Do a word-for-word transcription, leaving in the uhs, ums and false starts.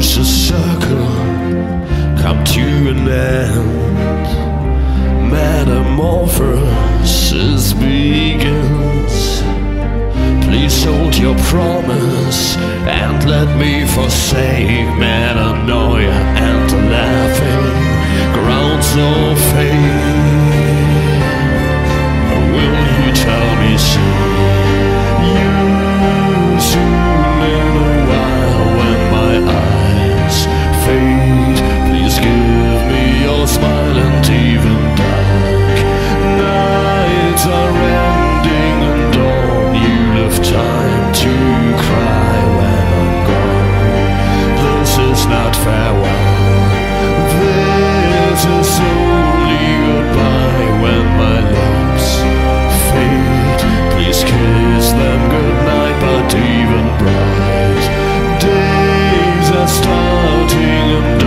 vicious circle come to an end. Metamorphosis begins. Please hold your promise and let me forsake metanoia and the laughing grounds of faith. Will you tell me soon? Starting